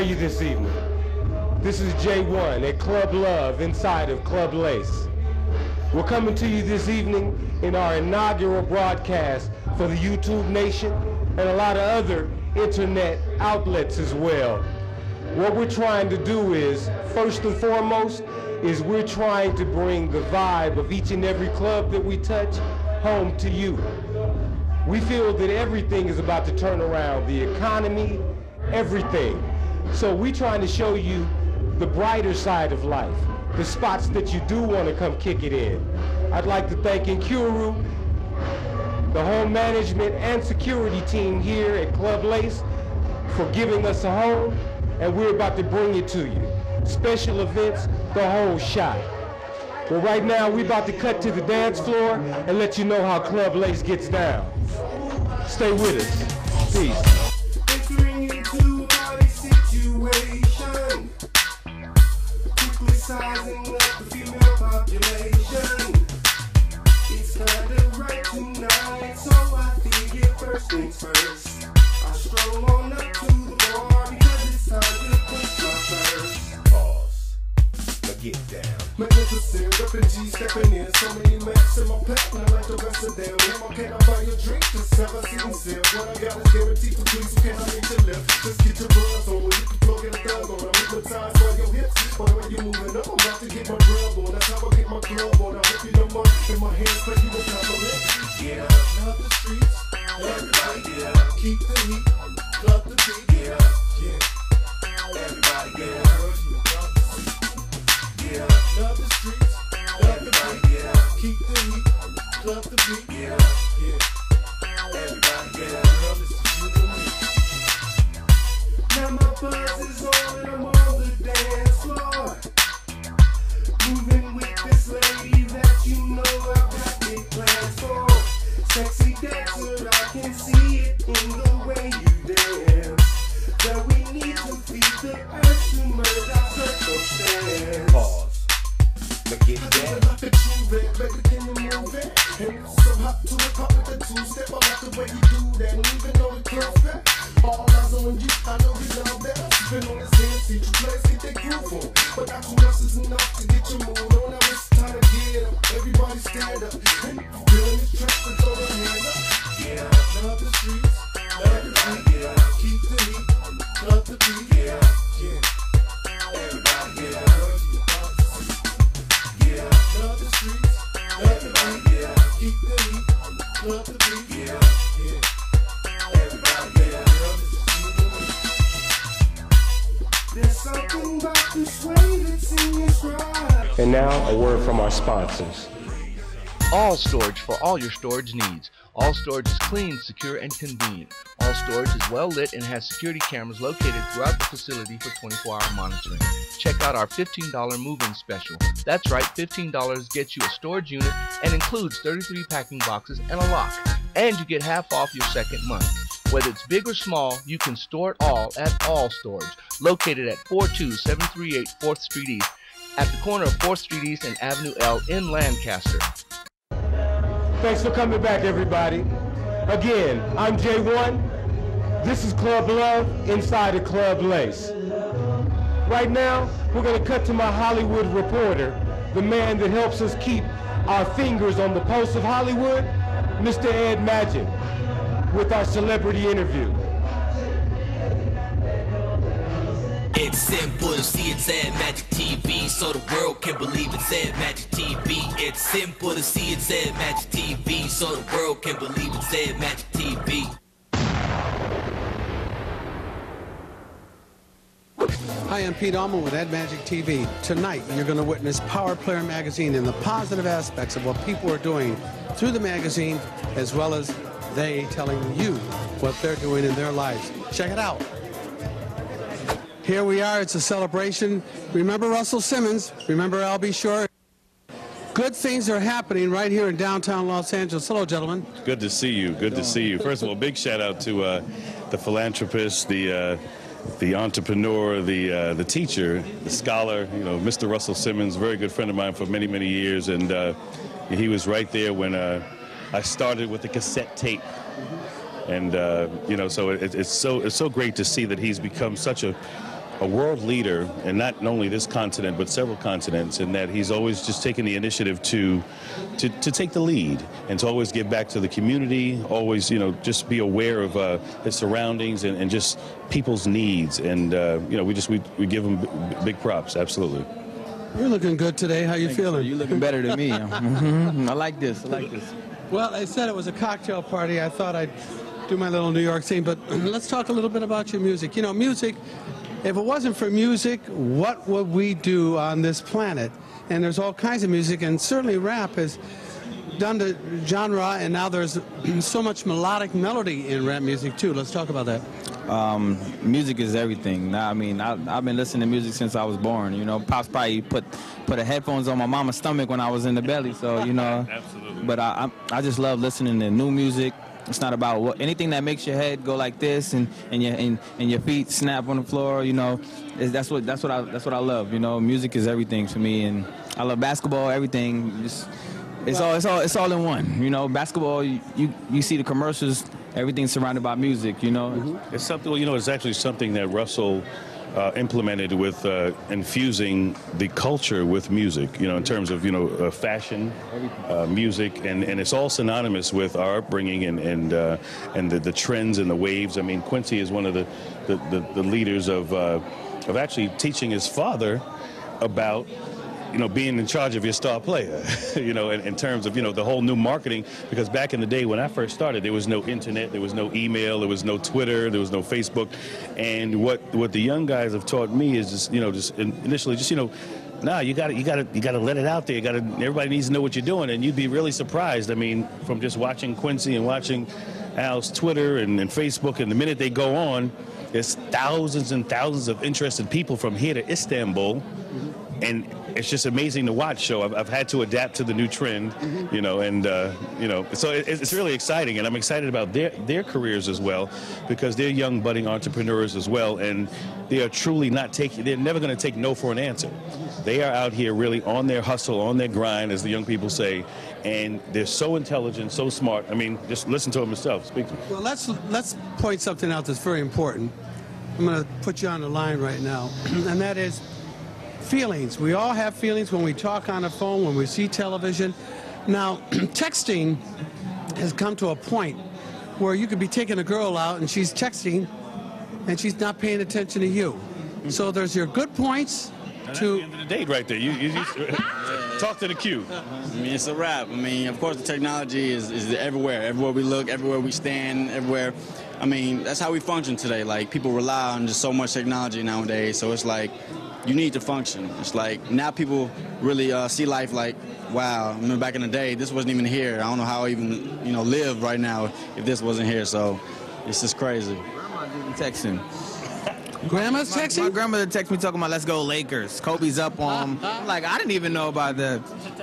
are you this evening? This is J-1 at Club Luvv inside of Club LACE. We're coming to you this evening in our inaugural broadcast for the YouTube Nation and a lot of other internet outlets as well. What we're trying to do is, first and foremost, is we're trying to bring the vibe of each and every club that we touch home to you. We feel that everything is about to turn around, the economy, everything. So we're trying to show you the brighter side of life, the spots that you do want to come kick it in. I'd like to thank Inkuru, the home management and security team here at Club LACE for giving us a home, and we're about to bring it to you. Special events, the whole shot. But right now, we're about to cut to the dance floor and let you know how Club LACE gets down. Stay with us. Peace. Sizing up the female population. It's kinda right tonight, so I think it first things first. I stroll on up to the bar because it's time to push my first. Pause. Now get down. My sister, refugees stepping in. So many maps in my pack, not like the rest of them. Why can't I buy your drink? Just have a sip and sip. What I got is guaranteed for drinks, so can I make your lift? Just get your buzz on, you can blow your thug on. I'm hypnotized by your hips, but when you're moving up, I'm about to get my grub on. That's how I get my club on. I hope you don't mind, in my hands like you a compliment. Get up, love the streets. Everybody get up. Keep the heat, love the beat. Get up, yeah. Everybody get up. Get up, love the streets, everybody get up. Keep the heat, love the beat. Get up, yeah. Everybody get up, girl, this is you and me. Now my buzz is on and I'm on the dance floor, moving with this lady that you know I've got big plans for. Sexy dancer, I can see it in the way you dance. That we need to feed the earth to murder our circumstance. Pause. Get down. The true red, better than the movie. And so hop to it, pop with the two-step. I like the way you do that, and even though it's perfect, all eyes on you, I know you love that. Been on this hand, see you play, get that groove on. But not too much is enough to get your mood on. Now it's time to get up, everybody stand up. And if you're feeling this track, so throw the hand up. Get up, love the streets, everybody get up. Keep the heat, love the beat, get up, yeah. Everybody get up. Love the streets, everybody get up. Keep the heat, love the beat. Get up, yeah. Everybody get up. Girl, this is you and me. There's something about this way that's in this ride. And now, a word from our sponsors. All Storage for all your storage needs. All Storage is clean, secure, and convenient. All Storage is well lit and has security cameras located throughout the facility for 24-hour monitoring. Check out our $15 move-in special. That's right, $15 gets you a storage unit and includes 33 packing boxes and a lock. And you get half off your second month. Whether it's big or small, you can store it all at All Storage, located at 42738 4th Street East, at the corner of 4th Street East and Avenue L in Lancaster. Thanks for coming back, everybody. Again, I'm J1. This is Club Luvv inside of Club LACE. Right now, we're going to cut to my Hollywood reporter, the man that helps us keep our fingers on the pulse of Hollywood, Mr. Ed Magic, with our celebrity interview. It's simple, see it's Ed Magic TV, so the world can believe it's Ed Magic TV. It's simple to see it's Ed Magic TV, so the world can believe it's Ed Magic TV. Hi, I'm Pete Allman with Ed Magic TV. Tonight, you're going to witness Power Player Magazine and the positive aspects of what people are doing through the magazine, as well as they telling you what they're doing in their lives. Check it out. Here we are, it's a celebration. Remember Russell Simmons, remember Al B Sure. Good things are happening right here in downtown Los Angeles. Hello, gentlemen. Good to see you, good to see you. First of all, big shout out to the philanthropist, the entrepreneur, the teacher, the scholar, you know, Mr. Russell Simmons, very good friend of mine for many, many years. And he was right there when I started with the cassette tape. And, you know, so it's so great to see that he's become such a a world leader, and not only this continent, but several continents, in that he's always just taken the initiative to take the lead and to always give back to the community, always, you know, just be aware of his surroundings and just people's needs. And, you know, we give him big props, absolutely. You're looking good today. How you feeling? You're looking better than me. I like this. I like this. Well, I said it was a cocktail party. I thought I'd do my little New York scene, but let's talk a little bit about your music. You know, music, if it wasn't for music, what would we do on this planet? And there's all kinds of music, and certainly rap has done the genre, and now there's so much melodic melody in rap music, too. Let's talk about that. Music is everything. I mean, I've been listening to music since I was born. You know, Pops probably put the headphones on my mama's stomach when I was in the belly. So, you know, absolutely. But I just love listening to new music. It's not about anything that makes your head go like this and your feet snap on the floor. You know, that's what I love. You know, music is everything to me, and I love basketball. Everything, just it's all in one. You know, basketball. You see the commercials. Everything's surrounded by music, you know. Mm-hmm. It's something, you know, it's actually something that Russell implemented with infusing the culture with music, you know, in terms of, you know, fashion, music, and it's all synonymous with our upbringing and the trends and the waves. I mean, Quincy is one of the leaders of actually teaching his father about, you know, being in charge of your star player, you know, in terms of, you know, the whole new marketing, because back in the day when I first started, there was no internet, there was no email, there was no Twitter, there was no Facebook. And what the young guys have taught me is just, you know, just initially just, you know, nah, you gotta let it out there. Everybody needs to know what you're doing. And you'd be really surprised. I mean, from just watching Quincy and watching Al's Twitter and Facebook, and the minute they go on, there's thousands and thousands of interested people from here to Istanbul. And it's just amazing to watch. So I've had to adapt to the new trend, you know, and, you know, so it's really exciting. And I'm excited about their careers as well, because they're young, budding entrepreneurs as well. And they are truly they're never going to take no for an answer. They are out here really on their hustle, on their grind, as the young people say. And they're so intelligent, so smart. I mean, just listen to them yourself. Speak to them. Well, let's point something out that's very important. I'm going to put you on the line right now, and that is, feelings. We all have feelings when we talk on the phone, when we see television. Now, texting has come to a point where you could be taking a girl out and she's texting and she's not paying attention to you. So there's your good points to... That's the end of the date right there. You talk to the cue. I mean, it's a wrap. I mean, of course, the technology is everywhere. Everywhere we look, everywhere we stand, everywhere. I mean, that's how we function today. Like, people rely on just so much technology nowadays, so it's like, you need to function. It's like now people really see life like, wow, I remember back in the day, this wasn't even here. I don't know how I even, you know, live right now if this wasn't here. So it's just crazy. Grandma's even texting. Grandma's texting? My grandmother texted me talking about, let's go Lakers. Kobe's up on. Like, I didn't even know about that.